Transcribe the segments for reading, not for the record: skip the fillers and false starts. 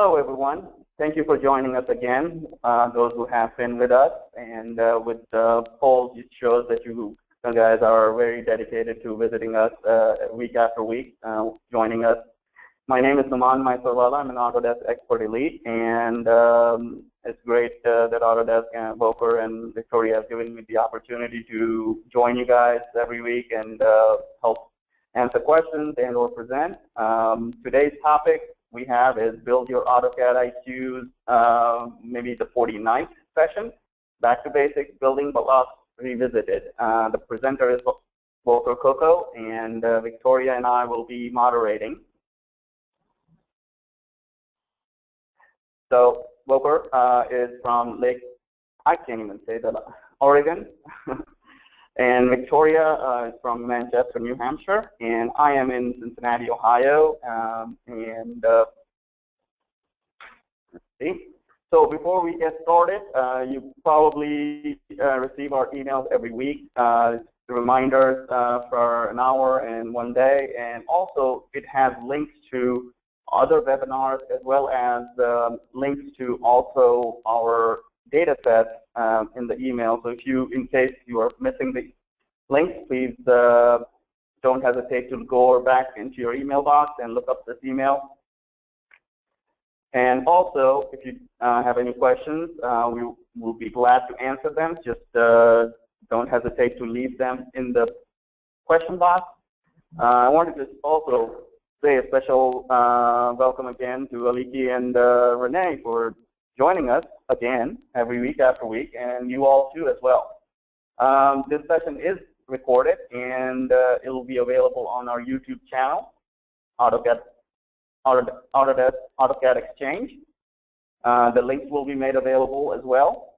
Hello, everyone. Thank you for joining us again, those who have been with us. And with the polls, it shows that you guys are very dedicated to visiting us week after week, joining us. My name is Noman Mysorwala. I'm an Autodesk Expert Elite, and it's great that Autodesk and Volker and Victoria have given me the opportunity to join you guys every week and help answer questions and or present. Today's topic we have is Build Your AutoCAD IQs, maybe the 49th session, Back to Basics, Building Blocks Revisited. The presenter is Volker Coco, and Victoria and I will be moderating. So Volker is from Oregon. And Victoria is from Manchester, New Hampshire, and I am in Cincinnati, Ohio. Let's see. So before we get started, you probably receive our emails every week, reminders for an hour and one day, and also it has links to other webinars as well as links to also our data sets in the email. So if you, in case you are missing the links, please don't hesitate to go back into your email box and look up this email. And also, if you have any questions, we will be glad to answer them. Just don't hesitate to leave them in the question box. I wanted to also say a special welcome again to Aliki and Renee for joining us again every week after week, and you all too as well. This session is recorded, and it will be available on our YouTube channel, AutoCAD Exchange. The links will be made available as well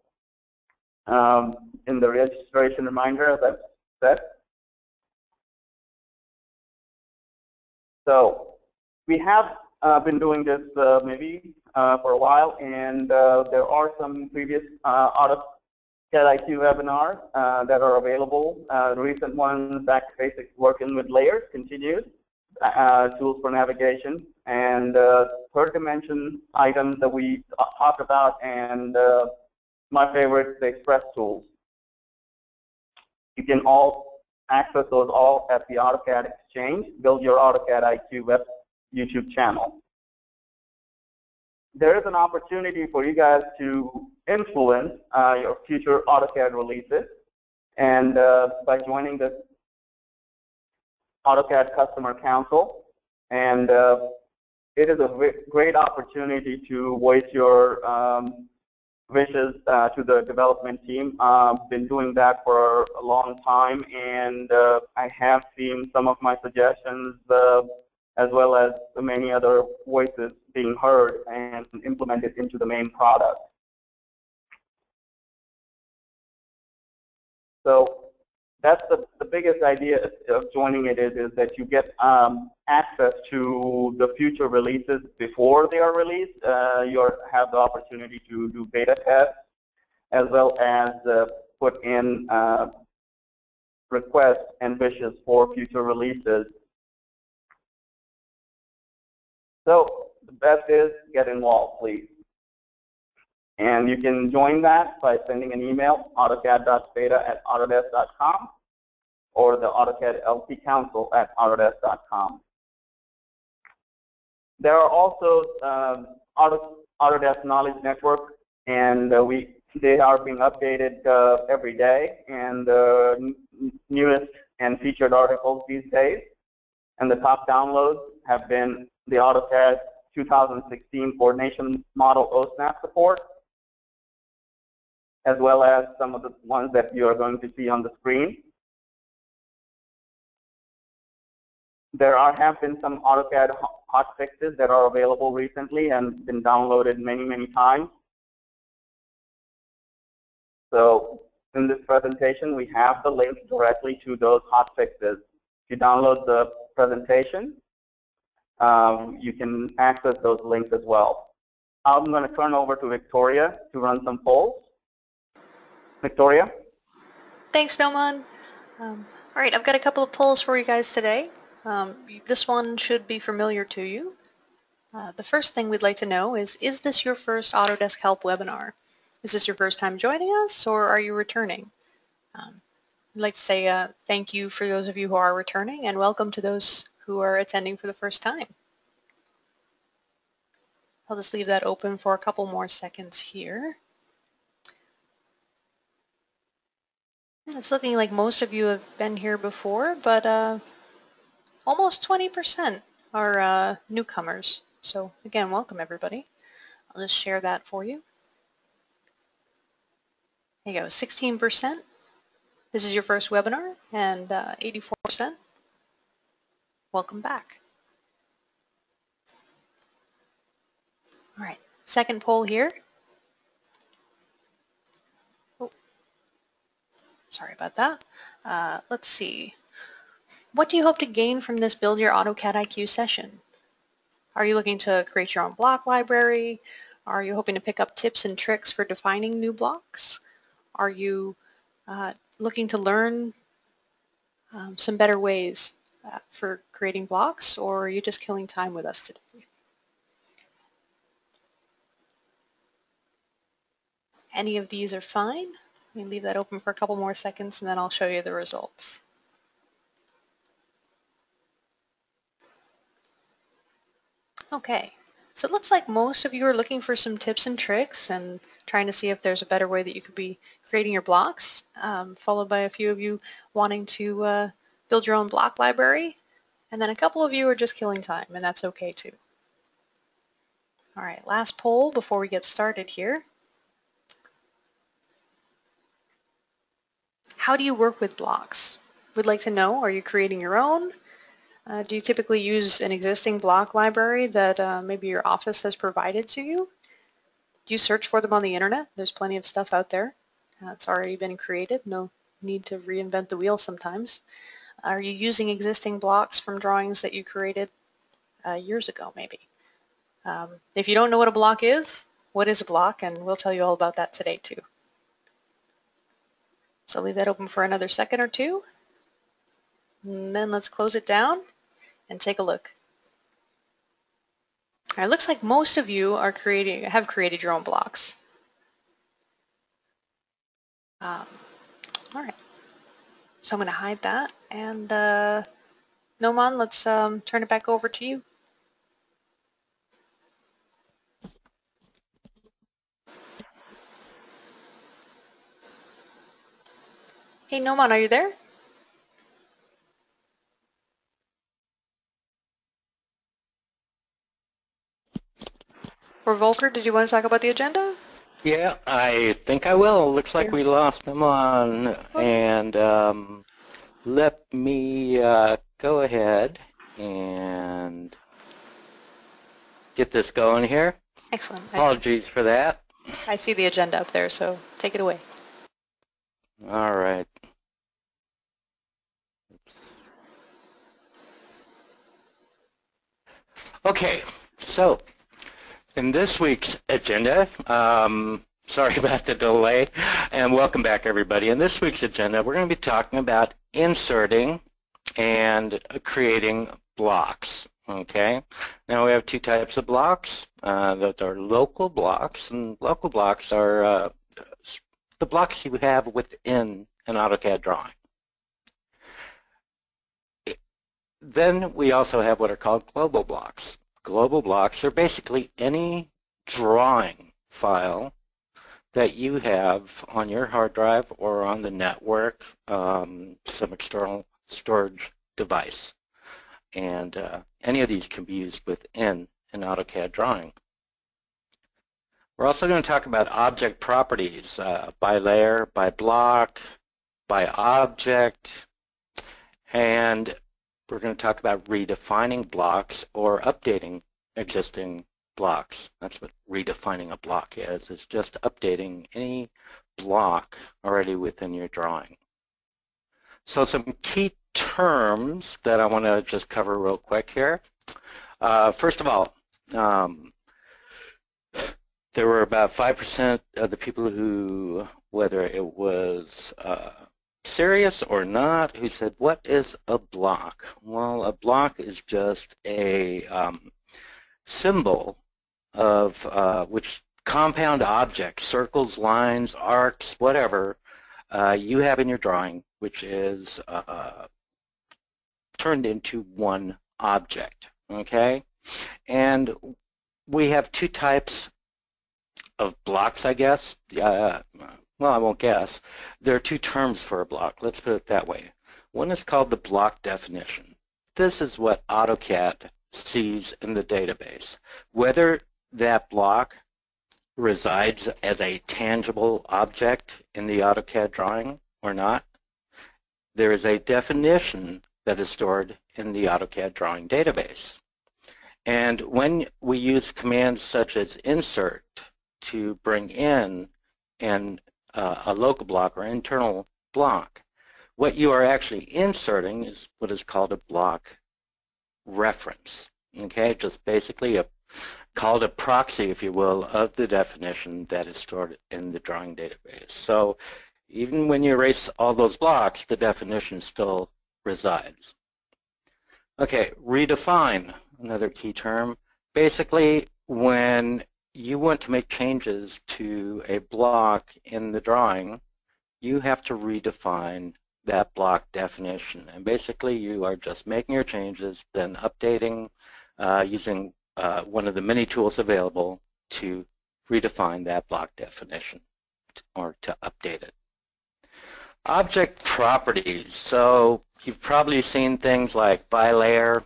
in the registration reminder, as I said. So we have been doing this maybe for a while, and there are some previous AutoCAD IQ webinars that are available. Recent ones, Back to Basics, Working with Layers, Continued, Tools for Navigation, and Third Dimension items that we talked about, and my favorite, the Express Tools. You can all access those all at the AutoCAD Exchange, Build Your AutoCAD IQ web YouTube channel. There is an opportunity for you guys to influence your future AutoCAD releases, and by joining the AutoCAD Customer Council, and it is a great opportunity to voice your wishes to the development team. I've been doing that for a long time, and I have seen some of my suggestions as well as many other voices being heard and implemented into the main product. So that's the biggest idea of joining it is that you get access to the future releases before they are released. You have the opportunity to do beta tests as well as put in requests and wishes for future releases. So the best is get involved, please. And you can join that by sending an email, autocad.beta@autodesk.com, or the AutoCAD LT Council at autodesk.com. There are also Autodesk Knowledge Network, and they are being updated every day, and the newest and featured articles these days, and the top downloads have been the AutoCAD 2016 coordination model OSNAP support, as well as some of the ones that you are going to see on the screen. There have been some AutoCAD hot fixes that are available recently and been downloaded many, many times. So in this presentation, we have the links directly to those hot fixes. If you download the presentation, you can access those links as well. I'm going to turn over to Victoria to run some polls. Victoria? Thanks, Noman. All right, I've got a couple of polls for you guys today. This one should be familiar to you. The first thing we'd like to know is this your first Autodesk Help webinar? Is this your first time joining us, or are you returning? I'd like to say thank you for those of you who are returning, and welcome to those who are attending for the first time. I'll just leave that open for a couple more seconds here. It's looking like most of you have been here before, but almost 20% are newcomers. So again, welcome everybody. I'll just share that for you. There you go, 16%. This is your first webinar, and 84%. Welcome back. All right, second poll here. Oh, sorry about that. Let's see. What do you hope to gain from this Build Your AutoCAD IQ session? Are you looking to create your own block library? Are you hoping to pick up tips and tricks for defining new blocks? Are you looking to learn some better ways for creating blocks, or are you just killing time with us today? Any of these are fine. Let me leave that open for a couple more seconds, and then I'll show you the results. Okay, so it looks like most of you are looking for some tips and tricks and trying to see if there's a better way that you could be creating your blocks, followed by a few of you wanting to build your own block library, and then a couple of you are just killing time, and that's okay too. All right, last poll before we get started here. How do you work with blocks? We'd like to know, are you creating your own? Do you typically use an existing block library that maybe your office has provided to you? Do you search for them on the internet? There's plenty of stuff out there that's already been created. No need to reinvent the wheel sometimes. Are you using existing blocks from drawings that you created years ago, maybe? If you don't know what is a block? And we'll tell you all about that today, too. So leave that open for another second or two. And then let's close it down and take a look. All right, it looks like most of you are have created your own blocks. All right, so I'm going to hide that, and Noman, let's turn it back over to you. Hey Noman, are you there? Or Volker, did you want to talk about the agenda? Yeah, I think I will. Looks like we lost them on. And let me go ahead and get this going here. Excellent. Apologies for that. I see the agenda up there, so take it away. All right. Okay, so in this week's agenda, sorry about the delay, and welcome back everybody. In this week's agenda, we're going to be talking about inserting and creating blocks, okay? Now we have two types of blocks. Those are local blocks, and local blocks are the blocks you have within an AutoCAD drawing. Then we also have what are called global blocks. Global blocks are basically any drawing file that you have on your hard drive or on the network, some external storage device. And any of these can be used within an AutoCAD drawing. We're also going to talk about object properties, by layer, by block, by object, and we're going to talk about redefining blocks or updating existing blocks. That's what redefining a block is. It's just updating any block already within your drawing. So some key terms that I want to just cover real quick here. First of all, there were about 5% of the people who, whether it was serious or not, who said, what is a block? Well, a block is just a symbol of which compound objects, circles, lines, arcs, whatever you have in your drawing, which is turned into one object, okay? And we have two types of blocks, I guess. Well, I won't guess. There are two terms for a block. Let's put it that way. One is called the block definition. This is what AutoCAD sees in the database. Whether that block resides as a tangible object in the AutoCAD drawing or not, there is a definition that is stored in the AutoCAD drawing database. And when we use commands such as insert to bring in a local block or internal block, what you are actually inserting is what is called a block reference, okay? Just basically called a proxy, if you will, of the definition that is stored in the drawing database. So even when you erase all those blocks, the definition still resides. Okay, redefine, another key term. Basically, when you want to make changes to a block in the drawing, you have to redefine that block definition. And basically, you are just making your changes, then updating using one of the many tools available to redefine that block definition or to update it. Object properties. So you've probably seen things like by layer,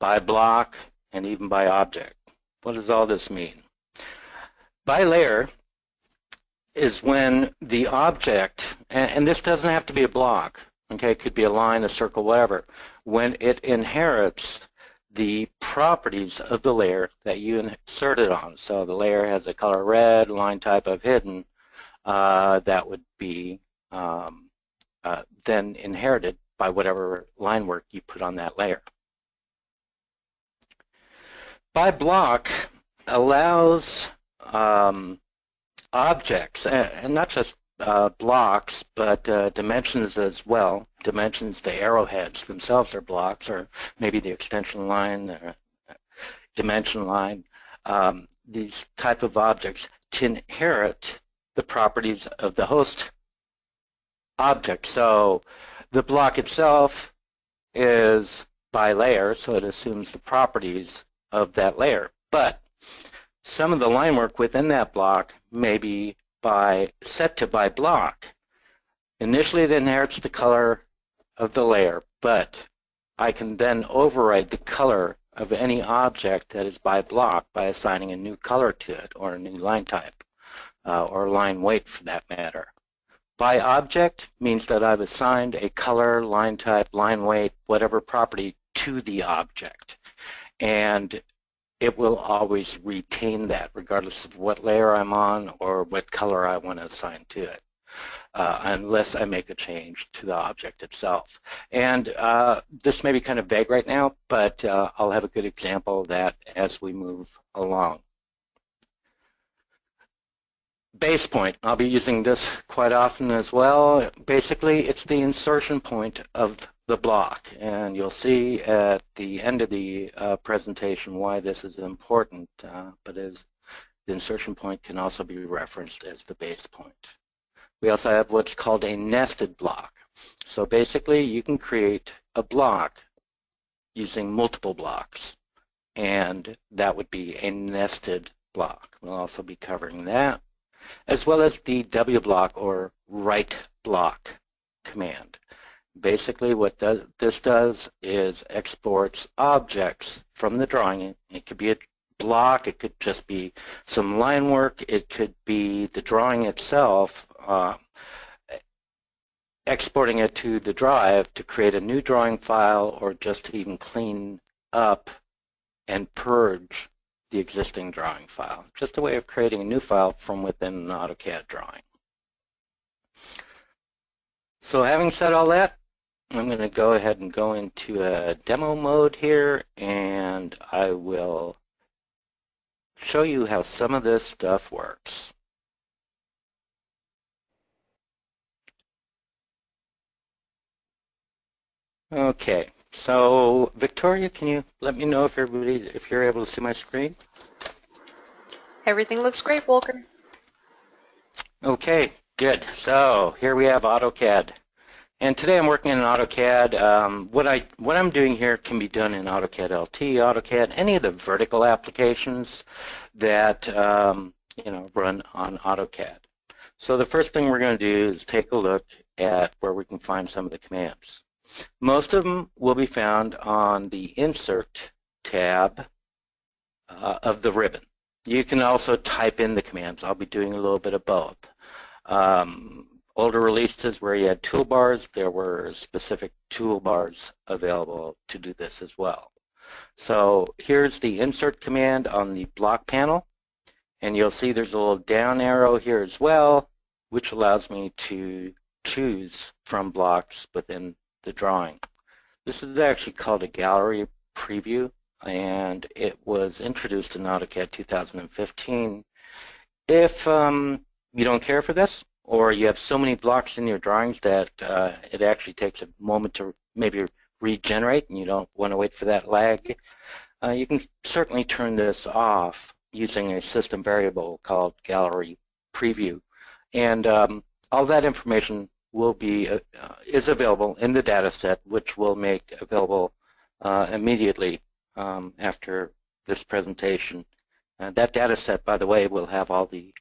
by block, and even by object. What does all this mean? By layer is when the object, and this doesn't have to be a block, okay, it could be a line, a circle, whatever, when it inherits the properties of the layer that you inserted on. So the layer has a color red, line type of hidden, that would be then inherited by whatever line work you put on that layer. By block allows objects, and not just blocks, but dimensions as well. Dimensions, the arrowheads themselves are blocks, or maybe the extension line, or dimension line. These type of objects to inherit the properties of the host object. So the block itself is by layer, so it assumes the properties of that layer. But some of the line work within that block may be set to by block. Initially, it inherits the color of the layer, but I can then override the color of any object that is by block by assigning a new color to it, or a new line type, or line weight for that matter. By object means that I've assigned a color, line type, line weight, whatever property to the object. And it will always retain that regardless of what layer I'm on or what color I want to assign to it, unless I make a change to the object itself. And this may be kind of vague right now, but I'll have a good example of that as we move along. Base point, I'll be using this quite often as well. Basically, it's the insertion point of the block, and you'll see at the end of the presentation why this is important, but as the insertion point can also be referenced as the base point. We also have what's called a nested block. So basically, you can create a block using multiple blocks, and that would be a nested block. We'll also be covering that, as well as the W block or write block command. Basically, what this does is exports objects from the drawing. It could be a block, it could just be some line work, it could be the drawing itself, exporting it to the drive to create a new drawing file, or just to even clean up and purge the existing drawing file. Just a way of creating a new file from within an AutoCAD drawing. So having said all that, I'm going to go ahead and go into a demo mode here, and I will show you how some of this stuff works. Okay, So Victoria, can you let me know if you're able to see my screen? Everything looks great, Volker. Okay, good. So here we have AutoCAD. And today I'm working in AutoCAD. What I'm doing here can be done in AutoCAD LT, AutoCAD, any of the vertical applications that run on AutoCAD. So the first thing we're going to do is take a look at where we can find some of the commands. Most of them will be found on the Insert tab of the ribbon. You can also type in the commands. I'll be doing a little bit of both. Older releases where you had toolbars, there were specific toolbars available to do this as well. So here's the Insert command on the block panel, and you'll see there's a little down arrow here as well, which allows me to choose from blocks within the drawing. This is actually called a gallery preview, and it was introduced in AutoCAD 2015. If you don't care for this, or you have so many blocks in your drawings that it actually takes a moment to maybe regenerate and you don't want to wait for that lag, you can certainly turn this off using a system variable called gallery preview. And all that information will be is available in the data set, which we'll make available immediately after this presentation. That data set, by the way, will have all the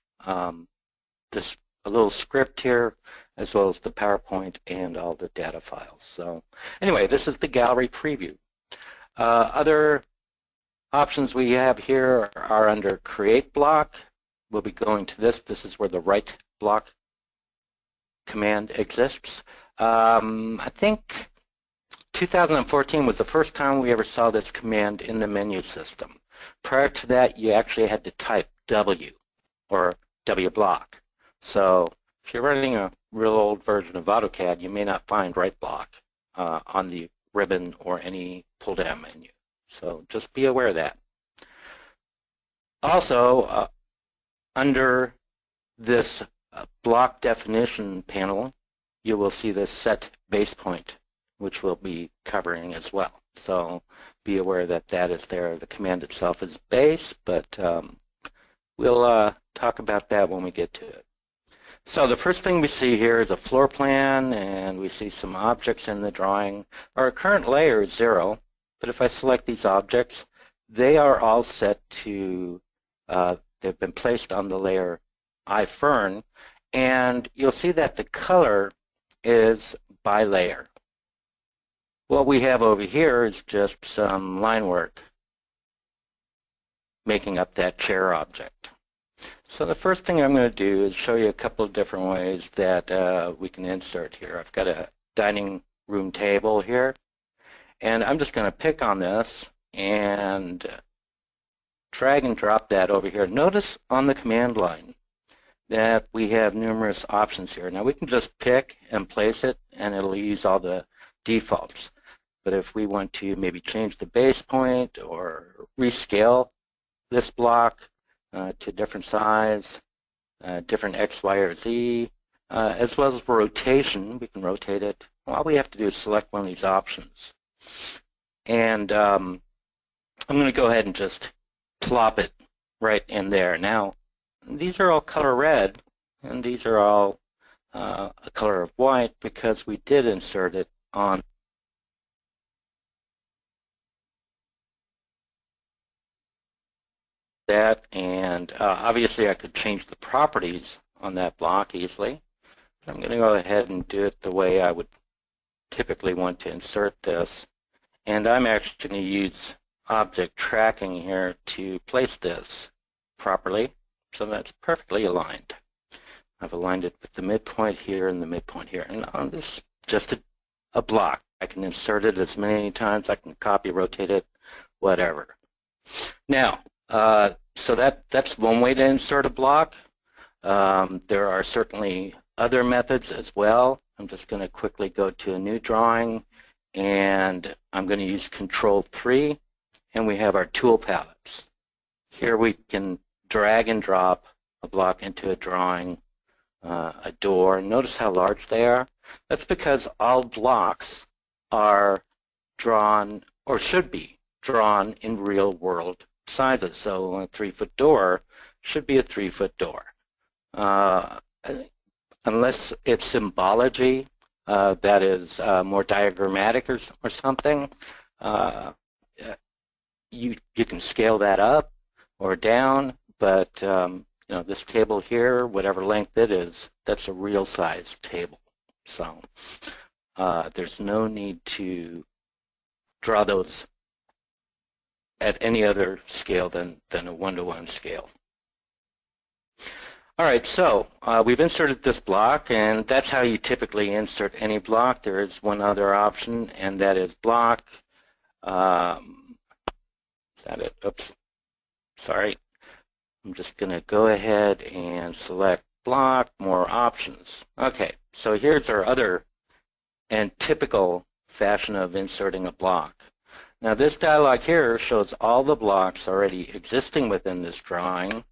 a little script here, as well as the PowerPoint and all the data files. So anyway, this is the gallery preview. Other options we have here are under Create Block. We'll be going to this. This is where the Write Block command exists. I think 2014 was the first time we ever saw this command in the menu system. Prior to that, you actually had to type W or W block. So if you're running a real old version of AutoCAD, you may not find Right Block on the ribbon or any pull-down menu. So just be aware of that. Also, under this block definition panel, you will see this Set Base Point, which we'll be covering as well. So be aware that that is there. The command itself is base, but we'll talk about that when we get to it. So the first thing we see here is a floor plan, and we see some objects in the drawing. Our current layer is 0, but if I select these objects, they are all set to, they've been placed on the layer iFern, and you'll see that the color is by layer. What we have over here is just some line work making up that chair object. So the first thing I'm going to do is show you a couple of different ways that we can insert here. I've got a dining room table here, and I'm just going to pick on this and drag and drop that over here. Notice on the command line that we have numerous options here. Now we can just pick and place it, and it'll use all the defaults. But if we want to maybe change the base point or rescale this block, to different size, different X, Y, or Z, as well as rotation. We can rotate it. All we have to do is select one of these options. And I'm going to go ahead and just plop it right in there. Now, these are all color red, and these are all a color of white because we did insert it on that, and obviously I could change the properties on that block easily. But I'm going to go ahead and do it the way I would typically want to insert this, and I'm actually going to use object tracking here to place this properly, so that's perfectly aligned. I've aligned it with the midpoint here and the midpoint here, and on this just a block. I can insert it as many times, I can copy, rotate it, whatever. Now, so that's one way to insert a block. There are certainly other methods as well. I'm just going to quickly go to a new drawing, and I'm going to use Control-3, and we have our tool palettes. Here we can drag and drop a block into a drawing, a door. Notice how large they are. That's because all blocks are drawn, or should be drawn, in real world sizes. So a 3-foot door should be a 3-foot door. Unless it's symbology that is more diagrammatic or something, you can scale that up or down, but you know, this table here, whatever length it is, that's a real size table. So there's no need to draw those at any other scale than a one-to-one scale. All right, so we've inserted this block, and that's how you typically insert any block. There is one other option, and that is block. Is that it? Oops, sorry. I'm just going to go ahead and select block, more options. Okay, so here's our other and typical fashion of inserting a block. Now this dialog here shows all the blocks already existing within this drawing.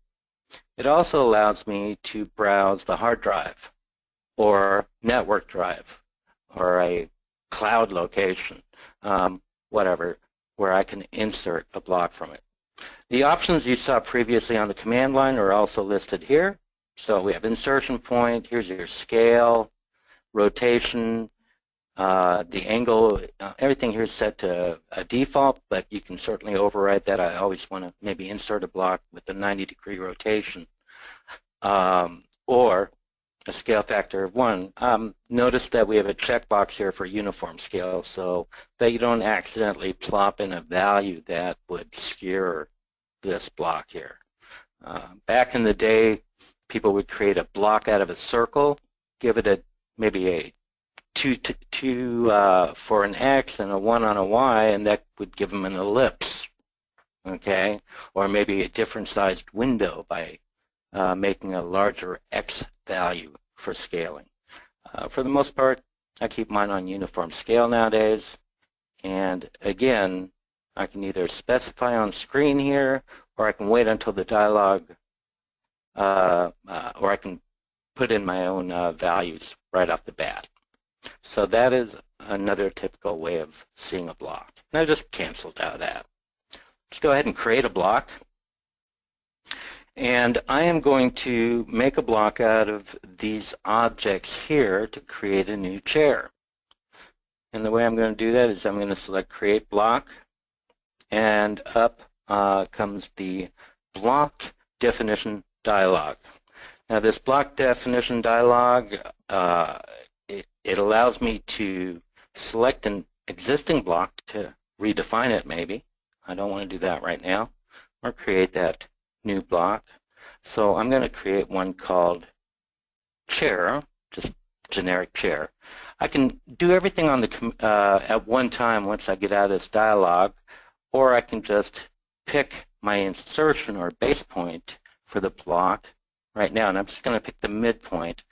It also allows me to browse the hard drive or network drive or a cloud location, whatever, where I can insert a block from it. The options you saw previously on the command line are also listed here. So we have insertion point, here's your scale, rotation, the angle, everything here is set to a default, but you can certainly override that. I always want to maybe insert a block with a 90-degree rotation or a scale factor of 1. Notice that we have a checkbox here for uniform scale so that you don't accidentally plop in a value that would skewer this block here. Back in the day, people would create a block out of a circle, give it a maybe a two for an X and a 1 on a Y, and that would give them an ellipse, okay? Or maybe a different sized window by making a larger X value for scaling. For the most part, I keep mine on uniform scale nowadays. And again, I can either specify on screen here, or I can wait until the dialog, or I can put in my own values right off the bat. So that is another typical way of seeing a block. And I just canceled out of that. Let's go ahead and create a block. And I am going to make a block out of these objects here to create a new chair. And the way I'm going to do that is I'm going to select Create Block. And up comes the block definition dialog. Now this block definition dialog, it allows me to select an existing block to redefine it maybe. I don't want to do that right now, or create that new block. So I'm going to create one called chair, just generic chair. I can do everything on the at one time once I get out of this dialog, or I can just pick my insertion or base point for the block right now, and I'm just going to pick the midpoint.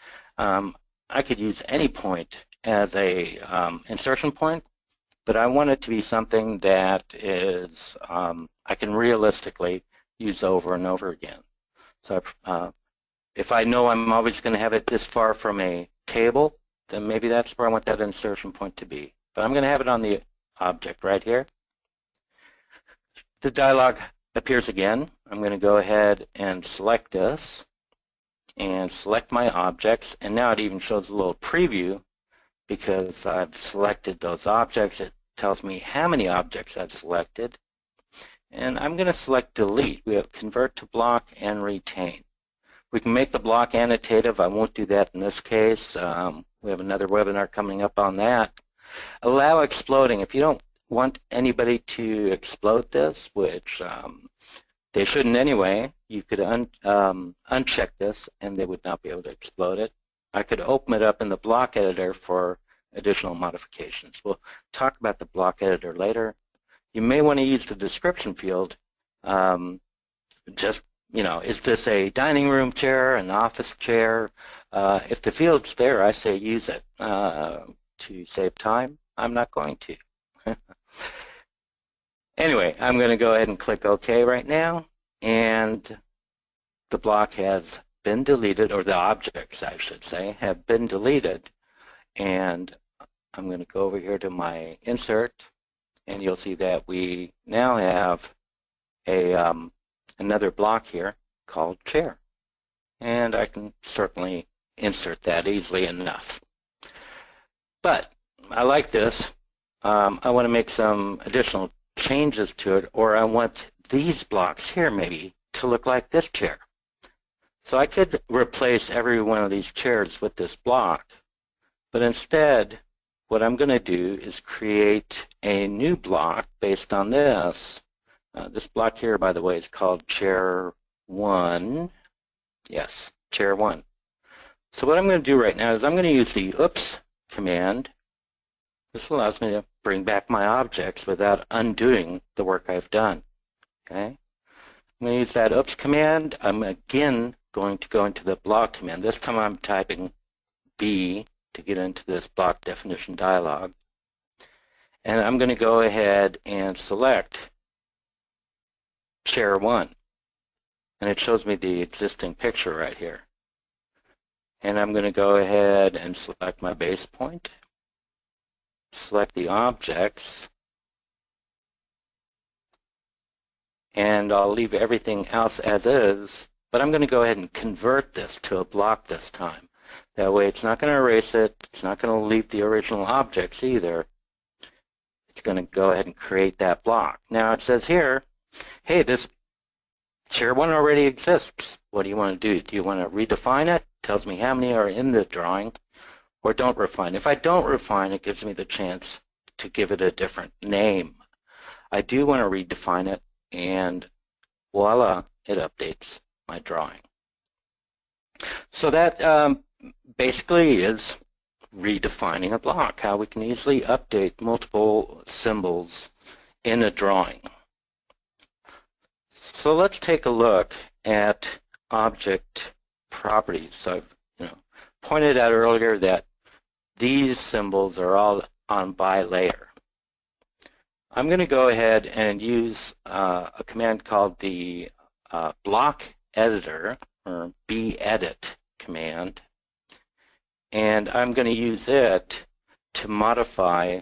I could use any point as a insertion point, but I want it to be something that is I can realistically use over and over again. So if I know I'm always going to have it this far from a table, then maybe that's where I want that insertion point to be. But I'm going to have it on the object right here. The dialog appears again. I'm going to go ahead and select this and select my objects, and now it even shows a little preview because I've selected those objects. It tells me how many objects I've selected, and I'm going to select delete. We have convert to block and retain. We can make the block annotative. I won't do that in this case. We have another webinar coming up on that. Allow exploding. If you don't want anybody to explode this, which they shouldn't anyway, you could uncheck this and they would not be able to explode it. I could open it up in the block editor for additional modifications. We'll talk about the block editor later. You may want to use the description field. Just, you know, is this a dining room chair, an office chair? If the field's there, I say use it. To save time, I'm not going to. Anyway, I'm going to go ahead and click OK right now, and the block has been deleted, or the objects, I should say, have been deleted. And I'm going to go over here to my insert, and you'll see that we now have a another block here called chair, and I can certainly insert that easily enough. But I like this. I want to make some additional changes to it, or I want these blocks here maybe to look like this chair. So I could replace every one of these chairs with this block, but instead what I'm going to do is create a new block based on this. This block here, by the way, is called chair 1. Yes, chair 1. So what I'm going to do right now is I'm going to use the oops command. This allows me to bring back my objects without undoing the work I've done. Okay, I'm going to use that oops command. I'm again going to go into the block command. This time I'm typing B to get into this block definition dialog. And I'm going to go ahead and select chair 1. And it shows me the existing picture right here. And I'm going to go ahead and select my base point, select the objects, and I'll leave everything else as is. But I'm going to go ahead and convert this to a block this time. That way it's not going to erase it, it's not going to leave the original objects either. It's going to go ahead and create that block. Now it says here, hey, this chair 1 already exists. What do you want to do? Do you want to redefine it? It tells me how many are in the drawing, or don't refine. If I don't refine, it gives me the chance to give it a different name. I do want to redefine it, and voila, it updates my drawing. So that basically is redefining a block, how we can easily update multiple symbols in a drawing. So let's take a look at object properties. So I've pointed out earlier that these symbols are all on by layer. I'm going to go ahead and use a command called the block editor, or bedit command, and I'm going to use it to modify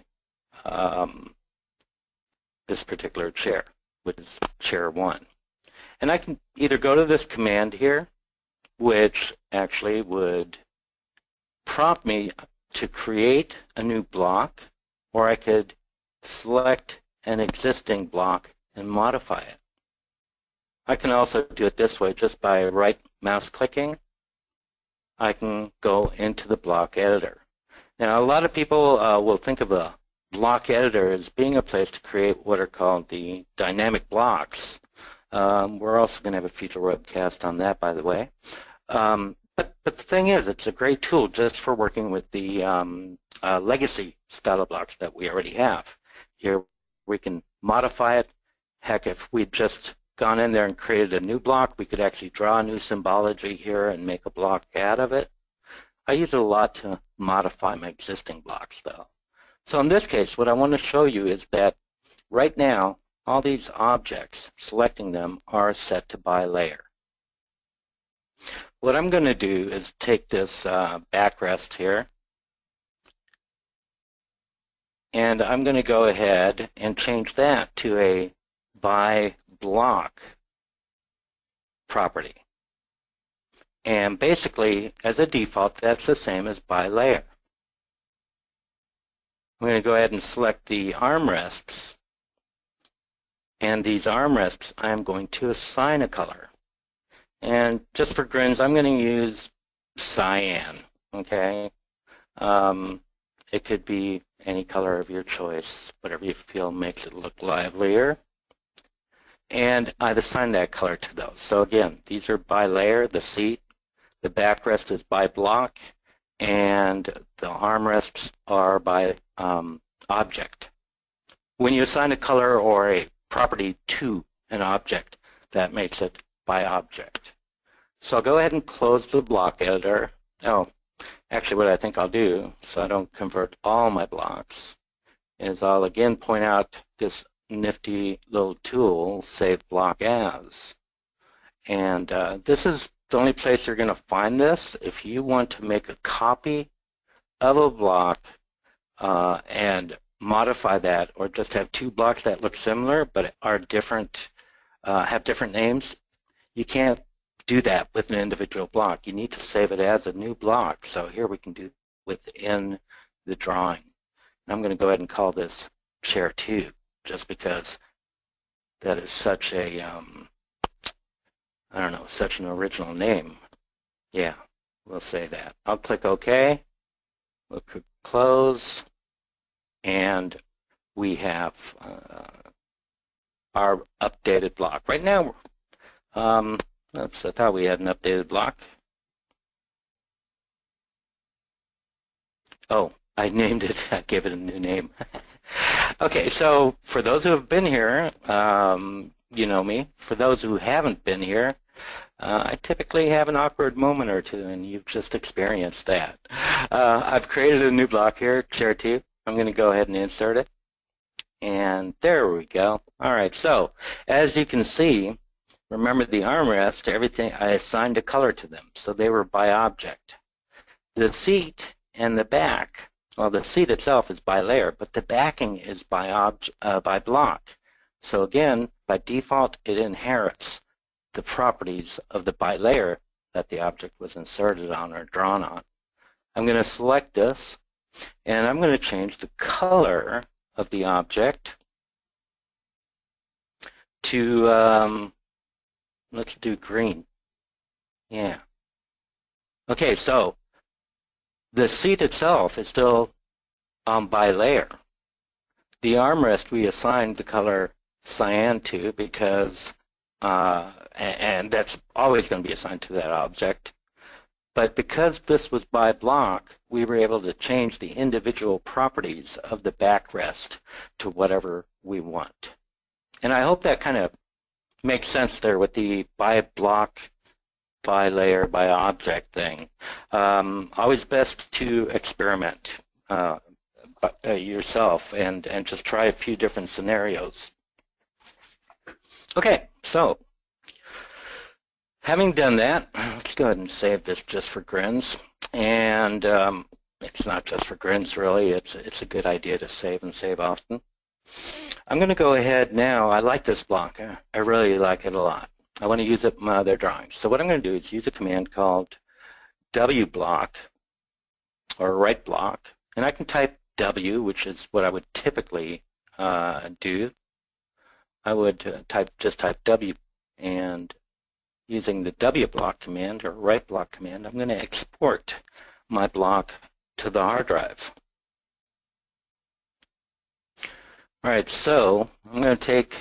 this particular chair, which is chair 1. And I can either go to this command here, which actually would prompt me to create a new block, or I could select an existing block and modify it. I can also do it this way just by right mouse clicking. I can go into the block editor. Now a lot of people will think of a block editor as being a place to create what are called the dynamic blocks. We're also going to have a future webcast on that, by the way. But the thing is, it's a great tool just for working with the legacy style of blocks that we already have. Here we can modify it. Heck, if we just gone in there and created a new block, we could actually draw a new symbology here and make a block out of it. I use it a lot to modify my existing blocks though. So in this case, what I want to show you is that right now, all these objects, selecting them, are set to by layer. What I'm going to do is take this backrest here, and I'm going to go ahead and change that to a by block property. And basically, as a default, that's the same as by layer. I'm going to go ahead and select the armrests, and these armrests I'm going to assign a color. And just for grins, I'm going to use cyan, okay? It could be any color of your choice, whatever you feel makes it look livelier. And I've assigned that color to those. So again, these are by layer, the seat, the backrest is by block, and the armrests are by object. When you assign a color or a property to an object, that makes it by object. So I'll go ahead and close the block editor. Oh, actually what I think I'll do, so I don't convert all my blocks, is I'll again point out this nifty little tool, save block as. And this is the only place you're going to find this. If you want to make a copy of a block and modify that or just have two blocks that look similar but are different, have different names, you can't do that with an individual block. You need to save it as a new block. So here we can do within the drawing. And I'm going to go ahead and call this chair 2 just because that is such a, I don't know, such an original name. Yeah, we'll say that. I'll click OK. We'll click close. And we have our updated block. Right now, oops, I thought we had an updated block. Oh, I named it. I gave it a new name. Okay, so for those who have been here, you know me. For those who haven't been here, I typically have an awkward moment or two, and you've just experienced that. I've created a new block here, Chair 2. I'm going to go ahead and insert it. And there we go. All right, so as you can see, remember the armrest, everything, I assigned a color to them, so they were by object. The seat and the back, well, the seat itself is by layer, but the backing is by block. So again, by default, it inherits the properties of the by layer that the object was inserted on or drawn on. I'm going to select this, and I'm going to change the color of the object to, let's do green. Yeah. Okay, so the seat itself is still by layer. The armrest we assigned the color cyan to because, and that's always going to be assigned to that object. But because this was by block, we were able to change the individual properties of the backrest to whatever we want. And I hope that kind of makes sense there with the by block, by layer, by object thing. Always best to experiment yourself and just try a few different scenarios. Okay, so having done that, let's go ahead and save this just for grins. And it's not just for grins, really. It's a good idea to save and save often. I'm going to go ahead now. I like this block. I really like it a lot. I want to use it in my other drawings. So what I'm going to do is use a command called W block or right block. And I can type W, which is what I would typically do. I would just type W, and using the W block command or right block command, I'm going to export my block to the hard drive. All right, so I'm going to take,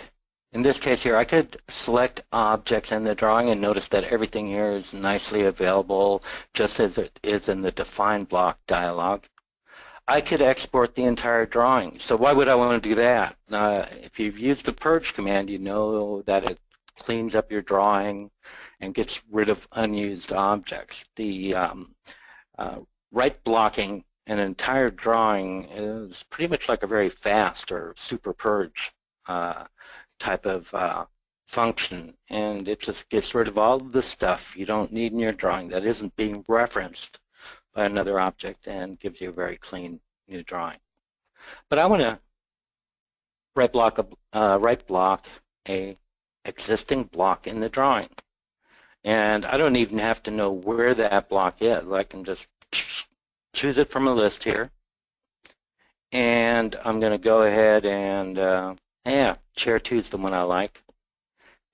in this case here, I could select objects in the drawing and notice that everything here is nicely available just as it is in the define block dialog. I could export the entire drawing. So why would I want to do that? If you've used the purge command, you know that it cleans up your drawing and gets rid of unused objects. The right blocking an entire drawing is pretty much like a very fast or super purge type of function, and it just gets rid of all the stuff you don't need in your drawing that isn't being referenced by another object and gives you a very clean new drawing. But I want to right block a existing block in the drawing, and I don't even have to know where that block is. I can just choose it from a list here, and I'm going to go ahead and yeah, chair 2 is the one I like,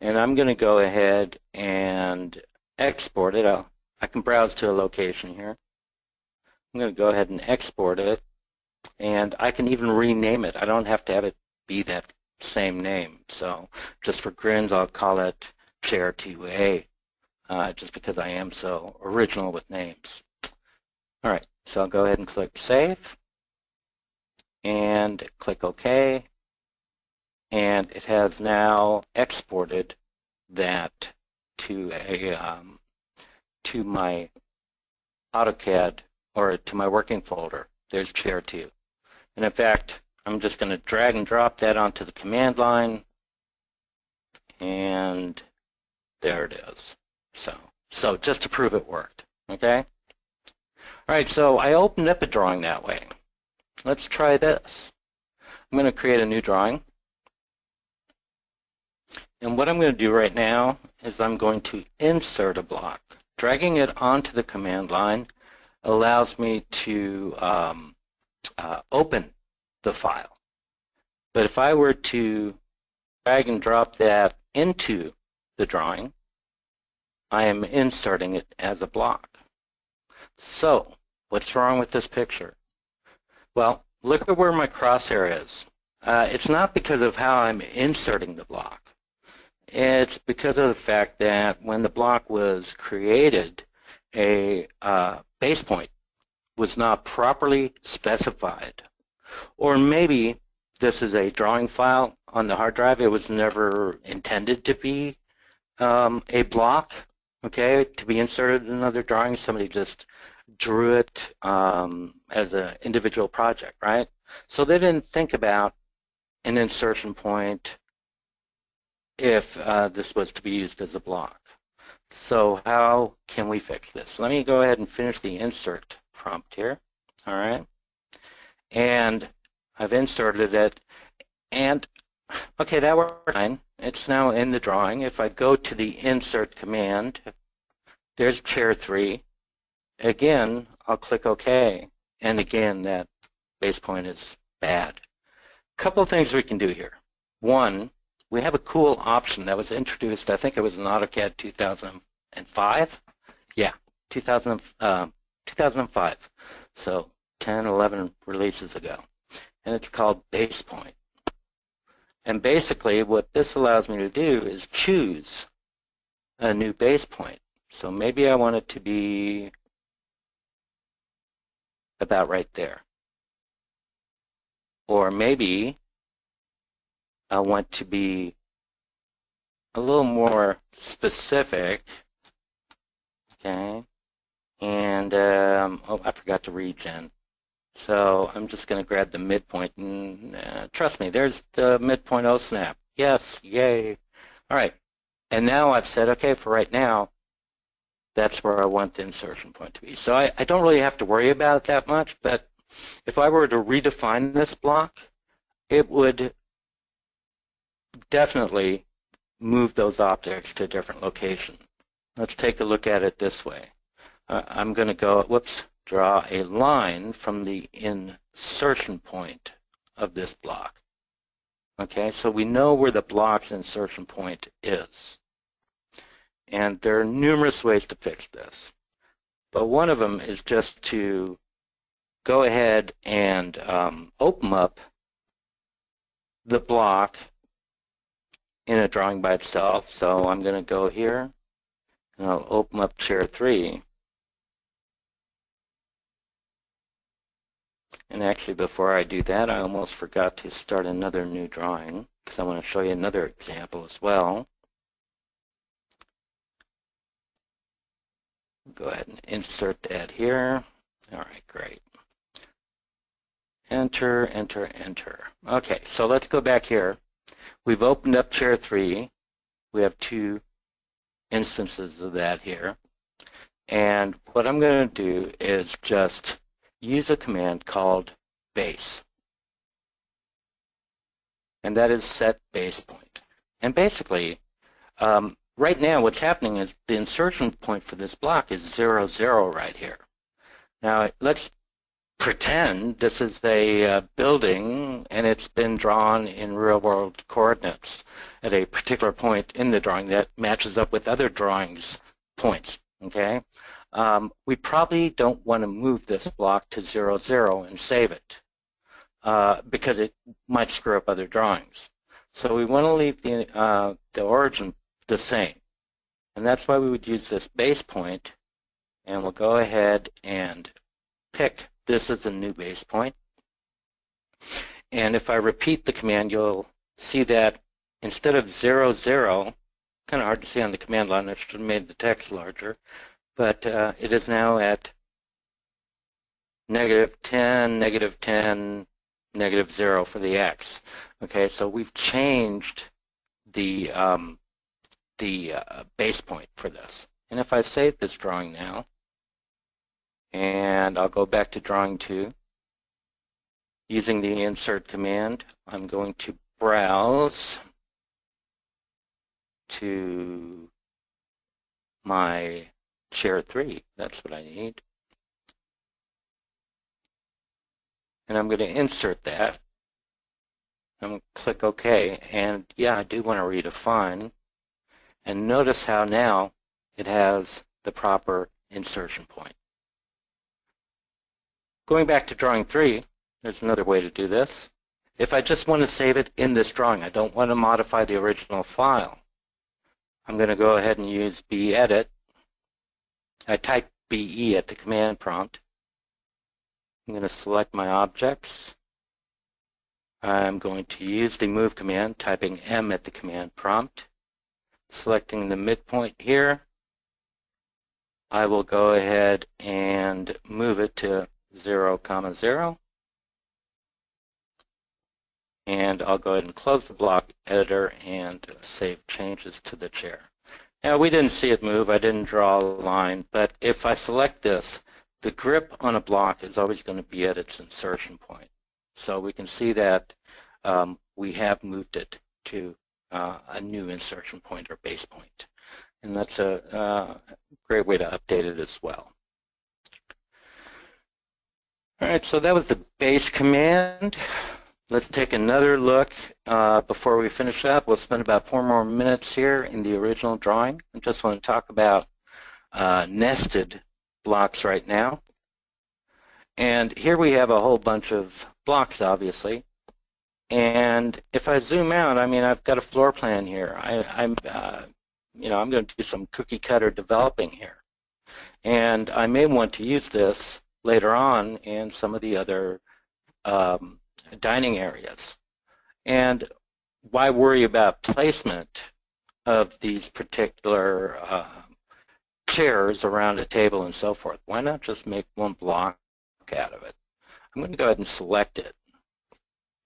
and I'm going to go ahead and export it. I can browse to a location here. I'm going to go ahead and export it, and I can even rename it. I don't have to have it be that same name. So just for grins, I'll call it Chair 2A, just because I am so original with names. All right, so I'll go ahead and click Save, and click OK, and it has now exported that to a to my AutoCAD or to my working folder. There's Chair 2, and in fact, I'm just going to drag and drop that onto the command line, and there it is. So just to prove it worked, okay? All right, so I opened up a drawing that way. Let's try this. I'm going to create a new drawing. And what I'm going to do right now is I'm going to insert a block. Dragging it onto the command line allows me to open the file. But if I were to drag and drop that into the drawing, I am inserting it as a block. So, what's wrong with this picture? Well, look at where my crosshair is. It's not because of how I'm inserting the block. It's because of the fact that when the block was created, a base point was not properly specified. Or maybe this is a drawing file on the hard drive. It was never intended to be a block, okay, to be inserted in another drawing. Somebody just drew it as an individual project, right? So they didn't think about an insertion point if this was to be used as a block. So how can we fix this? Let me go ahead and finish the insert prompt here, all right? And I've inserted it, and okay, that worked fine. It's now in the drawing. If I go to the insert command, there's chair 3. Again, I'll click OK, and again, that base point is bad. A couple of things we can do here. One, we have a cool option that was introduced, I think it was in AutoCAD 2005. Yeah, 2005. So 10, 11 releases ago. And it's called base point. And basically what this allows me to do is choose a new base point. So maybe I want it to be about right there. Or maybe I want to be a little more specific, okay? And, oh, I forgot to regen. So I'm just going to grab the midpoint, and trust me, there's the midpoint, oh snap. Yes, yay. All right, and now I've said, okay, for right now, that's where I want the insertion point to be. So I don't really have to worry about it that much, but if I were to redefine this block, it would definitely move those objects to a different location. Let's take a look at it this way. I'm going to go, whoops, draw a line from the insertion point of this block. Okay, so we know where the block's insertion point is. And there are numerous ways to fix this. But one of them is just to go ahead and open up the block in a drawing by itself. So I'm going to go here and I'll open up chair 3. And actually before I do that, I almost forgot to start another new drawing because I want to show you another example as well. Go ahead and insert that here. All right, great. Enter, enter, enter. Okay, so let's go back here. We've opened up chair 3. We have two instances of that here. And what I'm going to do is just use a command called base. And that is set base point. And basically, right now what's happening is the insertion point for this block is 0, 0 right here. Now let's pretend this is a building and it's been drawn in real-world coordinates at a particular point in the drawing that matches up with other drawings points, okay? We probably don't want to move this block to 0, 0 and save it because it might screw up other drawings. So we want to leave the origin the same, and that's why we would use this base point, and we'll go ahead and pick this is a new base point. And if I repeat the command, you'll see that instead of 0, 0, kind of hard to see on the command line, I should have made the text larger, but it is now at negative 10, negative 10, negative 0 for the X. Okay, so we've changed the base point for this. And if I save this drawing now, and I'll go back to drawing 2. Using the insert command, I'm going to browse to my chair 3. That's what I need. And I'm going to insert that. I'm going to click OK. And yeah, I do want to redefine. And notice how now it has the proper insertion point. Going back to drawing 3, there's another way to do this. If I just want to save it in this drawing, I don't want to modify the original file, I'm going to go ahead and use bedit. I type BE at the command prompt. I'm going to select my objects. I'm going to use the move command, typing M at the command prompt. Selecting the midpoint here, I will go ahead and move it to 0,0. And I'll go ahead and close the block editor and save changes to the chair. Now, we didn't see it move. I didn't draw a line. But if I select this, the grip on a block is always going to be at its insertion point. So we can see that we have moved it to a new insertion point or base point. And that's a great way to update it as well. All right, so that was the base command. Let's take another look before we finish up. We'll spend about 4 more minutes here in the original drawing. I just want to talk about nested blocks right now. And here we have a whole bunch of blocks, obviously. And if I zoom out, I mean, I've got a floor plan here. I'm going to do some cookie cutter developing here. And I may want to use this later on in some of the other dining areas. And why worry about placement of these particular chairs around a table and so forth? Why not just make one block out of it? I'm going to go ahead and select it.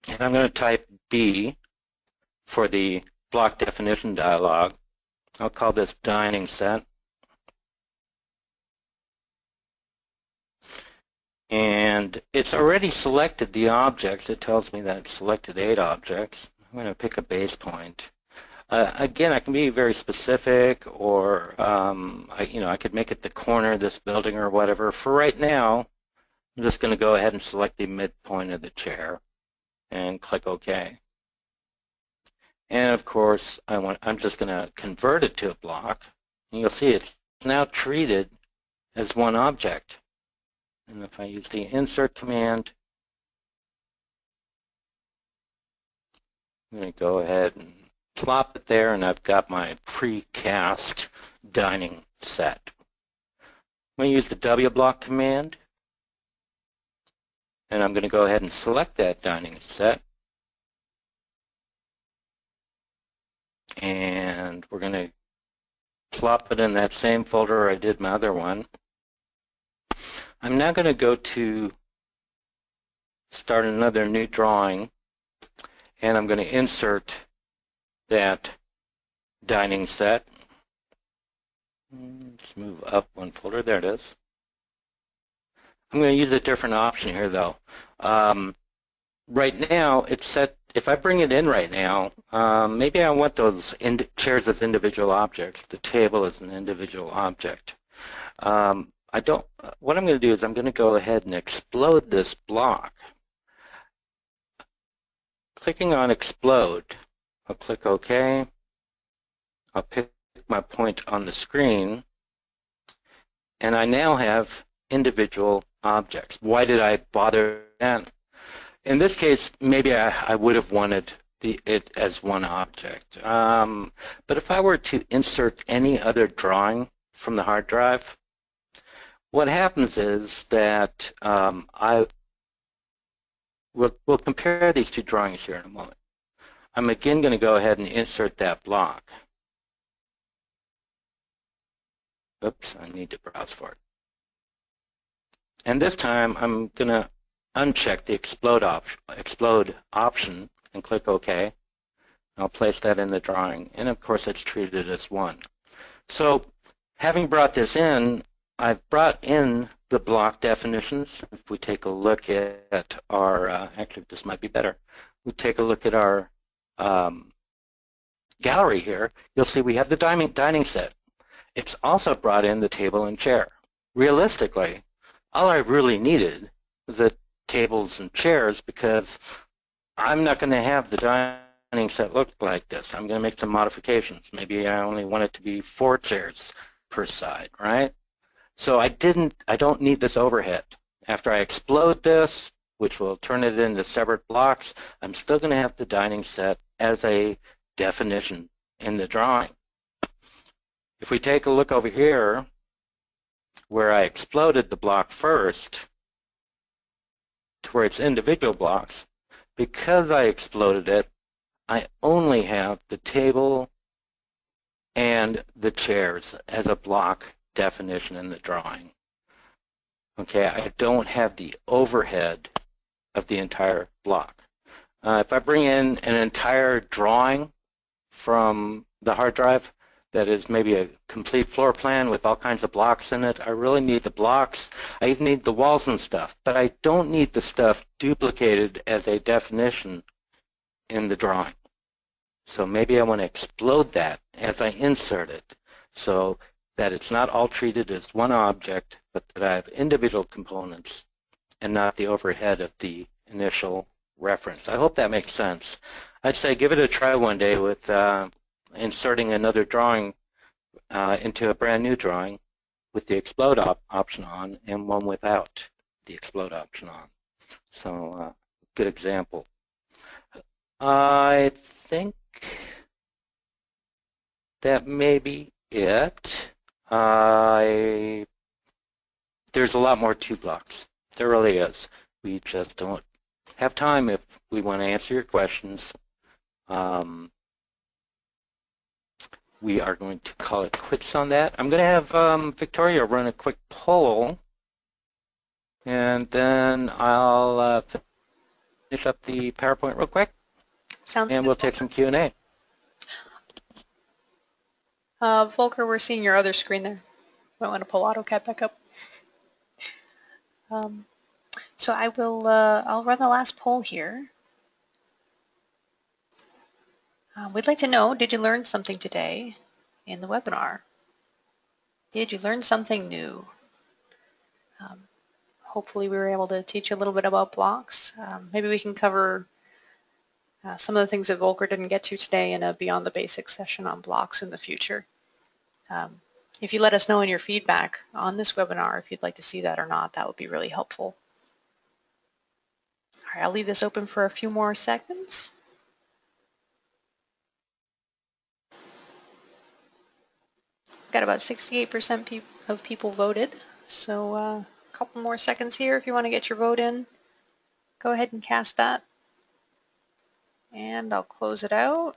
And I'm going to type B for the block definition dialog. I'll call this dining set. And it's already selected the objects. It tells me that it's selected 8 objects. I'm going to pick a base point. Again, I can be very specific, or I could make it the corner of this building or whatever. For right now, I'm just going to go ahead and select the midpoint of the chair and click OK. And of course, I'm just going to convert it to a block. And you'll see it's now treated as one object. And if I use the insert command, I'm going to go ahead and plop it there, and I've got my precast dining set. I'm going to use the W block command, and I'm going to go ahead and select that dining set. And we're going to plop it in that same folder I did my other one. I'm now going to go to start another new drawing, and I'm going to insert that dining set. Let's move up one folder. There it is. I'm going to use a different option here, though. Right now, it's set. If I bring it in right now, maybe I want those chairs as individual objects, the table as an individual object. What I'm going to do is I'm going to go ahead and explode this block. Clicking on explode, I'll click OK. I'll pick my point on the screen, and I now have individual objects. Why did I bother that? In this case, maybe I would have wanted it as one object. But if I were to insert any other drawing from the hard drive, what happens is that we'll compare these two drawings here in a moment. I'm again going to go ahead and insert that block. Oops, I need to browse for it. And this time I'm going to uncheck the explode option and click OK. I'll place that in the drawing. And of course, it's treated as one. So having brought this in, I've brought in the block definitions, if we take a look at our, actually this might be better, we take a look at our gallery here, you'll see we have the dining set. It's also brought in the table and chair. Realistically, all I really needed was the tables and chairs because I'm not going to have the dining set look like this. I'm going to make some modifications. Maybe I only want it to be 4 chairs per side, right? So I don't need this overhead. After I explode this, which will turn it into separate blocks, I'm still going to have the dining set as a definition in the drawing. If we take a look over here, where I exploded the block first, to where it's individual blocks, because I exploded it, I only have the table and the chairs as a block definition in the drawing. Okay, I don't have the overhead of the entire block. If I bring in an entire drawing from the hard drive that is maybe a complete floor plan with all kinds of blocks in it, I really need the blocks. I even need the walls and stuff, but I don't need the stuff duplicated as a definition in the drawing. So maybe I want to explode that as I insert it so that it's not all treated as one object, but that I have individual components and not the overhead of the initial reference. I hope that makes sense. I'd say give it a try one day with inserting another drawing into a brand new drawing with the explode option on and one without the explode option on. So good example. I think that may be it. There's a lot more to blocks. There really is. We just don't have time if we want to answer your questions. We are going to call it quits on that. I'm going to have Victoria run a quick poll, and then I'll finish up the PowerPoint real quick. Sounds good. And we'll take some Q&A. Volker, we're seeing your other screen there. Might want to pull AutoCAD back up. So I will, I'll run the last poll here. We'd like to know, did you learn something today in the webinar? Did you learn something new? Hopefully we were able to teach you a little bit about blocks. Maybe we can cover some of the things that Volker didn't get to today in a Beyond the Basics session on blocks in the future. If you let us know in your feedback on this webinar if you'd like to see that or not, that would be really helpful. All right, I'll leave this open for a few more seconds. Got about 68% of people voted, so a couple more seconds here if you want to get your vote in. Go ahead and cast that, and I'll close it out.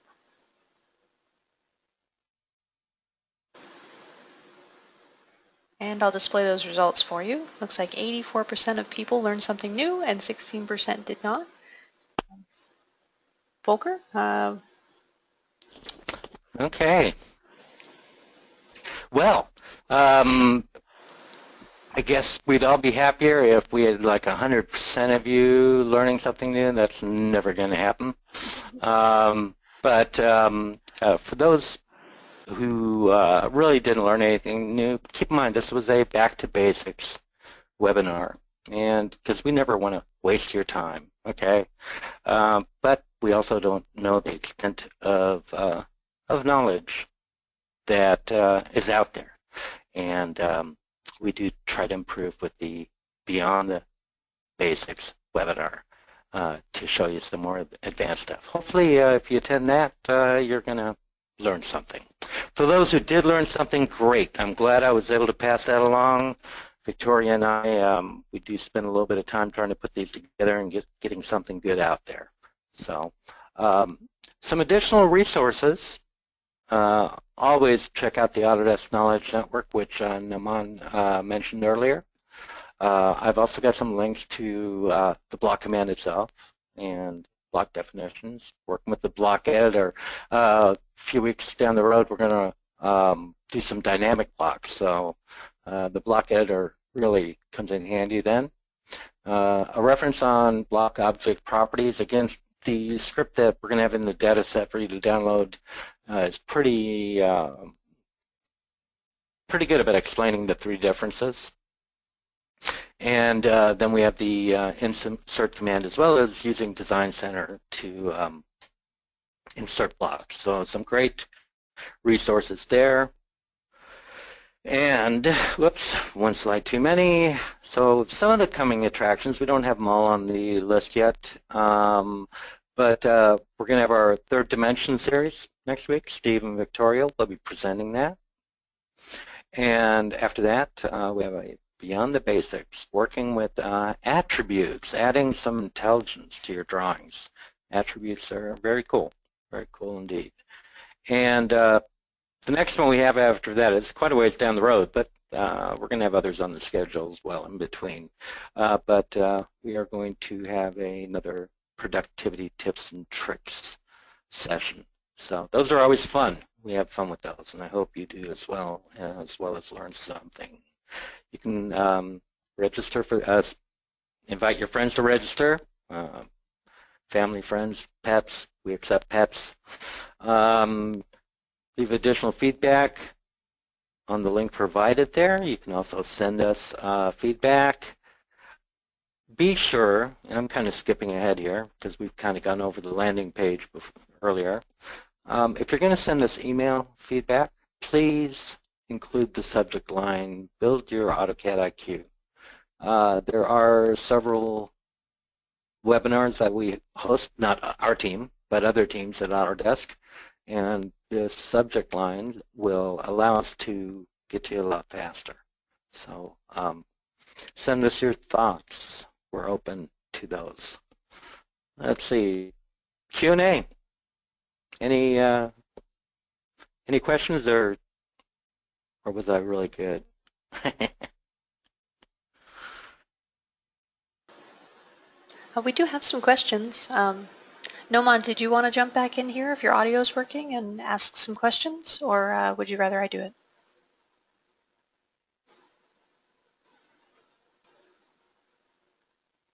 And I'll display those results for you. Looks like 84% of people learned something new and 16% did not. Volker? Okay. Well, I guess we'd all be happier if we had like 100% of you learning something new. That's never going to happen. For those who really didn't learn anything new, keep in mind this was a back to basics webinar, and because we never want to waste your time, okay? But we also don't know the extent of knowledge that is out there, and we do try to improve with the Beyond the Basics webinar to show you some more advanced stuff. Hopefully if you attend that, you're going to learn something. For those who did learn something, great. I'm glad I was able to pass that along. Victoria and I, we do spend a little bit of time trying to put these together and getting something good out there. So some additional resources. Always check out the Autodesk Knowledge Network, which Noman mentioned earlier. I've also got some links to the block command itself and block definitions, working with the block editor. A few weeks down the road, we're going to do some dynamic blocks, so the block editor really comes in handy then. A reference on block object properties. Again, the script that we're going to have in the data set for you to download is pretty good about explaining the three differences. And then we have the insert command, as well as using Design Center to insert blocks. So some great resources there. And, whoops, one slide too many. So some of the coming attractions, we don't have them all on the list yet, but we're going to have our Third Dimension series next week. Steve and Victoria will be presenting that. And after that, we have a Beyond the Basics, working with attributes, adding some intelligence to your drawings. Attributes are very cool indeed. And the next one we have after that is quite a ways down the road, but we're going to have others on the schedule as well in between. But we are going to have another productivity tips and tricks session. So those are always fun. We have fun with those, and I hope you do as well as learn something. You can register for us, invite your friends to register, family, friends, pets. We accept pets. Leave additional feedback on the link provided there. You can also send us feedback. Be sure, and I'm kind of skipping ahead here because we've kind of gone over the landing page earlier. If you're going to send us email feedback, please include the subject line, build your AutoCAD IQ. There are several webinars that we host, not our team, but other teams at Autodesk, and this subject line will allow us to get to you a lot faster. So send us your thoughts. We're open to those. Let's see, Q&A. Any questions there? Or was I really good? We do have some questions. Noman, did you want to jump back in here if your audio is working and ask some questions, or would you rather I do it?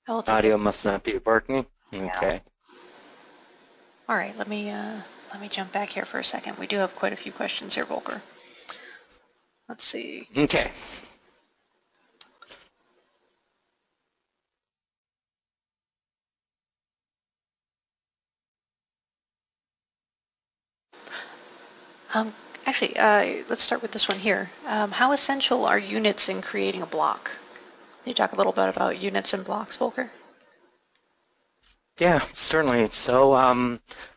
Audio must not be working. Yeah. Okay. All right. Let me jump back here for a second. We do have quite a few questions here, Volker. Let's see. Okay. Let's start with this one here. How essential are units in creating a block? Can you talk a little bit about units and blocks, Volker? Yeah, certainly. So,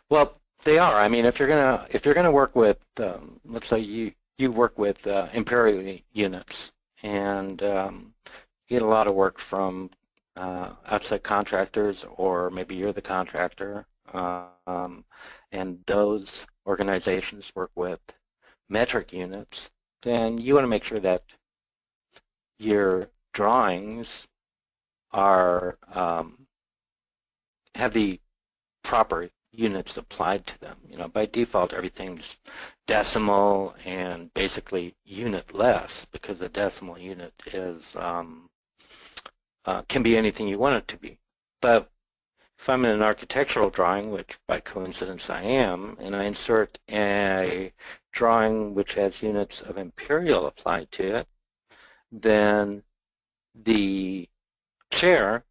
well, they are. I mean, if you're gonna work with, let's say you work with imperial units, and you get a lot of work from outside contractors, or maybe you're the contractor, and those organizations work with metric units, then you want to make sure that your drawings are have the proper units applied to them. You know, by default, everything's decimal and basically unitless, because a decimal unit is can be anything you want it to be. But if I'm in an architectural drawing, which by coincidence I am, and I insert a drawing which has units of imperial applied to it, then the chair,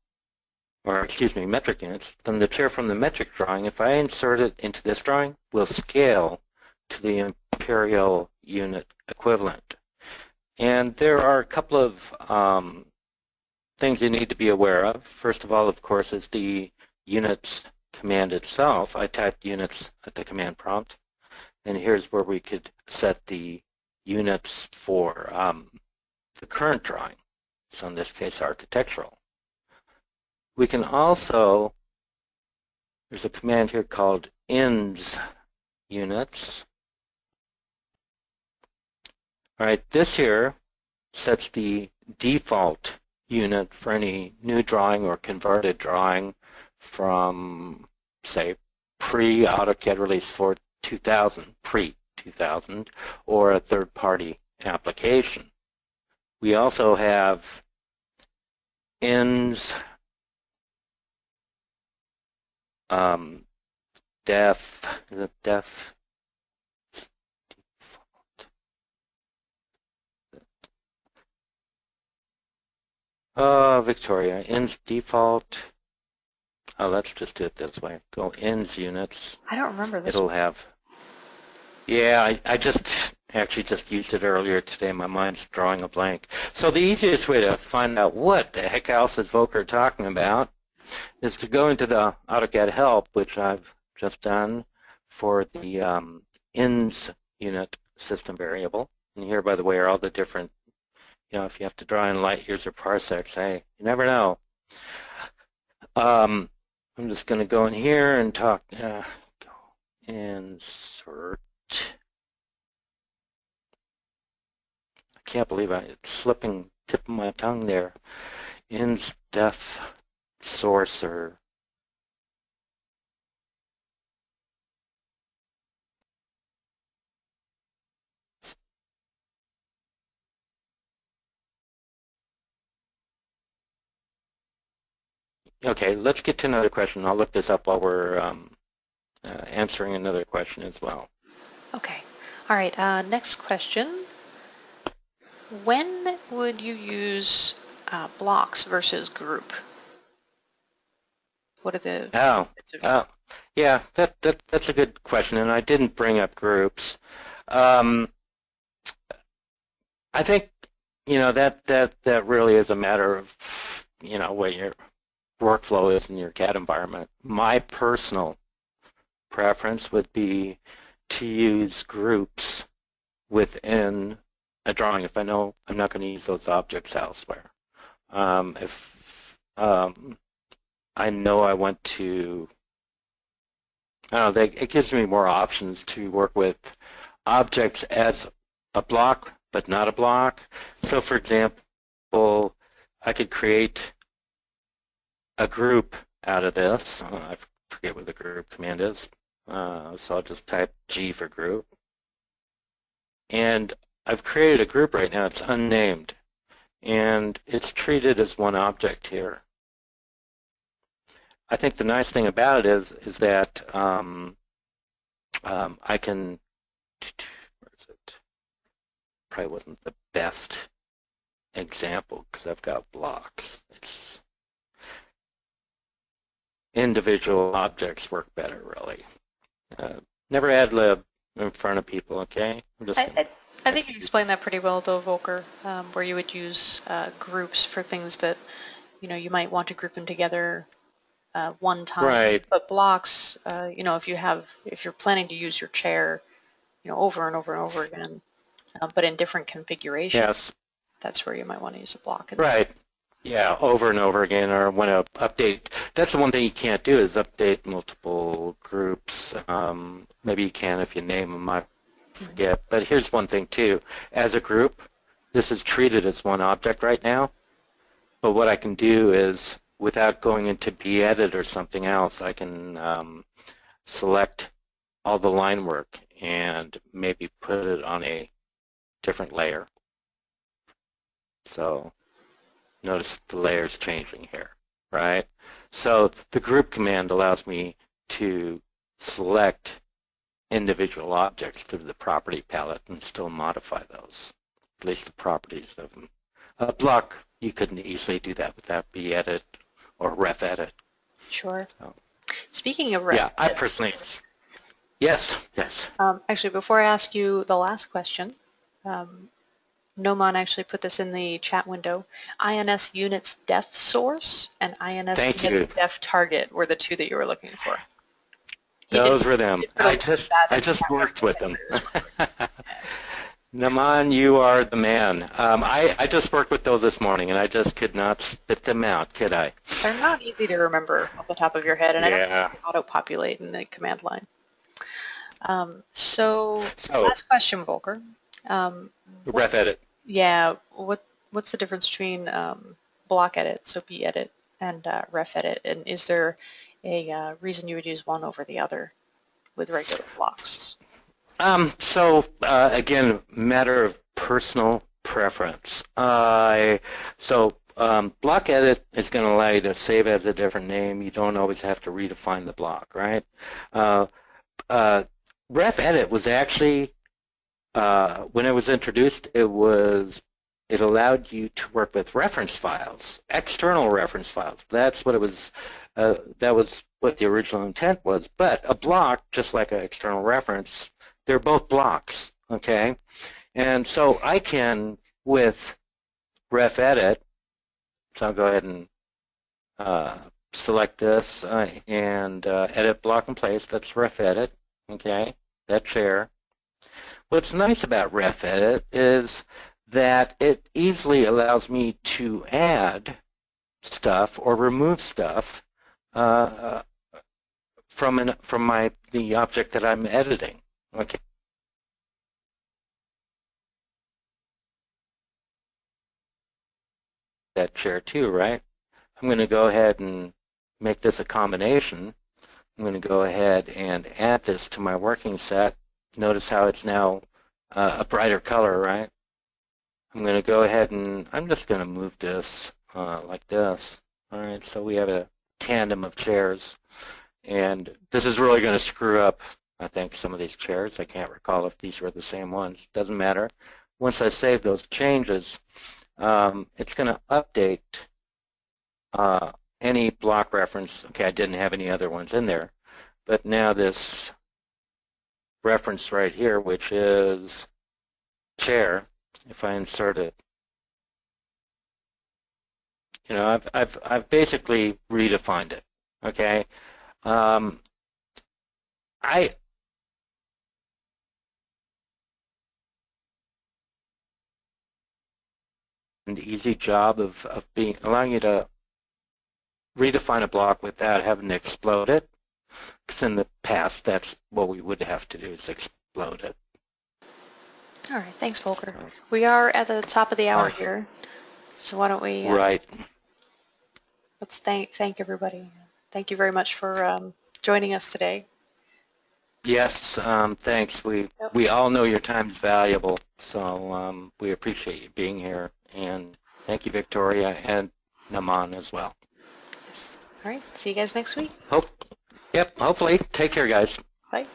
or excuse me, metric units, then the chair from the metric drawing, if I insert it into this drawing, will scale to the imperial unit equivalent. And there are a couple of things you need to be aware of. First of all, of course, is the units command itself. I typed units at the command prompt, and here's where we could set the units for the current drawing, so in this case architectural. We can also, there's a command here called ins units. All right, this here sets the default unit for any new drawing or converted drawing from, say, pre-AutoCAD release 2000, pre-2000, or a third-party application. We also have ends, def, is it def? Victoria, ends default. Oh, let's just do it this way. Go ends units. I don't remember this. It'll have. Yeah, I just actually just used it earlier today. My mind's drawing a blank. So the easiest way to find out what the heck else is Volker talking about is to go into the AutoCAD help, which I've just done for the ends unit system variable. And here, by the way, are all the different, you know, if you have to draw in light years or parsecs, hey, you never know. I'm just going to go in here and talk, go insert. I can't believe it's slipping tip of my tongue there. Ends def source or okay, let's get to another question. I'll look this up while we're answering another question as well. Okay. All right. Next question. When would you use blocks versus group? What are the... yeah, that's a good question, and I didn't bring up groups. I think, you know, that really is a matter of, you know, what your workflow is in your CAD environment. My personal preference would be to use groups within a drawing if I know I'm not going to use those objects elsewhere. If I know I want to, I don't know, it gives me more options to work with objects as a block but not a block. So for example, I could create a group out of this. I forget what the group command is. So I'll just type G for group. And I've created a group right now. It's unnamed. And it's treated as one object here. I think the nice thing about it is that I can, where is it? Probably wasn't the best example because I've got blocks. It's individual objects work better, really. Never ad lib in front of people, okay? I think you explained that pretty well, though, Volker, where you would use groups for things that, you know, you might want to group them together one time. Right. But blocks, you know, if you're planning to use your chair, you know, over and over and over again, but in different configurations, yes, that's where you might want to use a block. Right. Yeah, over and over again, or want to update. That's the one thing you can't do is update multiple groups. Maybe you can if you name them, I forget. But here's one thing too. As a group, this is treated as one object right now. But what I can do is, without going into B-edit or something else, I can select all the line work and maybe put it on a different layer. So notice the layers changing here, right? So the group command allows me to select individual objects through the property palette and still modify those, at least the properties of them. A block, you couldn't easily do that without B-edit or ref-edit. Sure. So, speaking of ref-edit. Yeah, I personally, yes, yes. Actually, before I ask you the last question, Noman actually put this in the chat window. INS units def source and INS units def target were the two that you were looking for. Those were them. I just worked with them. Noman, you are the man. I just worked with those this morning, and I just could not spit them out, could I? They're not easy to remember off the top of your head, and yeah. I don't auto-populate in the command line. So last question, Volker. Ref edit. Yeah, what's the difference between block edit, so B edit, and ref edit? And is there a reason you would use one over the other with regular blocks? Again, matter of personal preference. So Block edit is going to allow you to save as a different name. You don't always have to redefine the block, right? Ref edit was actually, when it was introduced, it allowed you to work with reference files, external reference files. That's what it was. That was what the original intent was. But a block, just like an external reference, they're both blocks, okay? And so I can, with ref edit, so I'll go ahead and select this and edit block in place. That's ref edit, okay? That's there. What's nice about ref edit is that it easily allows me to add stuff or remove stuff from the object that I'm editing. Okay. That chair too, right? I'm going to go ahead and make this a combination. I'm going to go ahead and add this to my working set. Notice how it's now a brighter color, right? I'm going to go ahead and I'm just going to move this like this. All right, so we have a tandem of chairs, and this is really going to screw up, I think, some of these chairs. I can't recall if these were the same ones. Doesn't matter. Once I save those changes, it's going to update any block reference. Okay, I didn't have any other ones in there, but now this reference right here, which is chair, if I insert it, you know, I've basically redefined it. Okay, an easy job of being allowing you to redefine a block without having to explode it, because in the past that's what we would have to do, is explode it. All right, thanks, Volker. We are at the top of the hour here, so why don't we? Right. Let's thank everybody. Thank you very much for joining us today. Yes, thanks. We all know your time is valuable, so we appreciate you being here. And thank you, Victoria and Noman as well. Yes. All right. See you guys next week. Hopefully. Take care, guys. Bye.